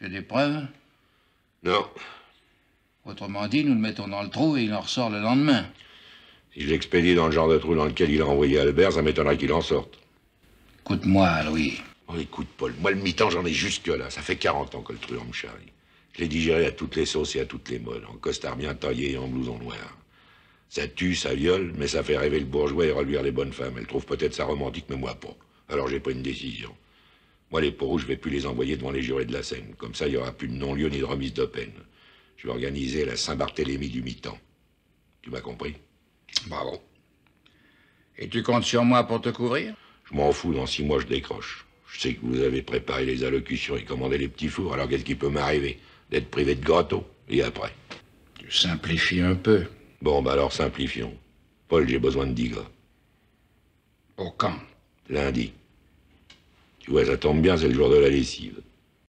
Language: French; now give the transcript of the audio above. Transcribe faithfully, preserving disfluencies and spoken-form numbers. Tu as des preuves? Non. Autrement dit, nous le mettons dans le trou et il en ressort le lendemain. Si je l'expédie dans le genre de trou dans lequel il a envoyé Albert, ça m'étonnerait qu'il en sorte. Écoute-moi, Louis. Oh, écoute, Paul, moi, le mi-temps, j'en ai jusque-là. Ça fait quarante ans que le truand me charrie. Je l'ai digéré à toutes les sauces et à toutes les modes, en costard bien taillé et en blouson noir. Ça tue, ça viole, mais ça fait rêver le bourgeois et reluire les bonnes femmes. Elles trouvent peut-être ça romantique, mais moi pas. Alors j'ai pris une décision. Moi, les peaux-rouges, je vais plus les envoyer devant les jurés de la Seine. Comme ça, il n'y aura plus de non-lieu ni de remise de peine. Je vais organiser la Saint-Barthélemy du mi-temps. Tu m'as compris? Bravo. Et tu comptes sur moi pour te couvrir? Je m'en fous, dans six mois, je décroche. Je sais que vous avez préparé les allocutions et commandé les petits fours, alors qu'est-ce qui peut m'arriver? D'être privé de gâteau, et après? Tu simplifies un peu. Bon, bah alors simplifions. Paul, j'ai besoin de dix gars. Pour quand? Lundi. Tu vois, ça tombe bien, c'est le jour de la lessive.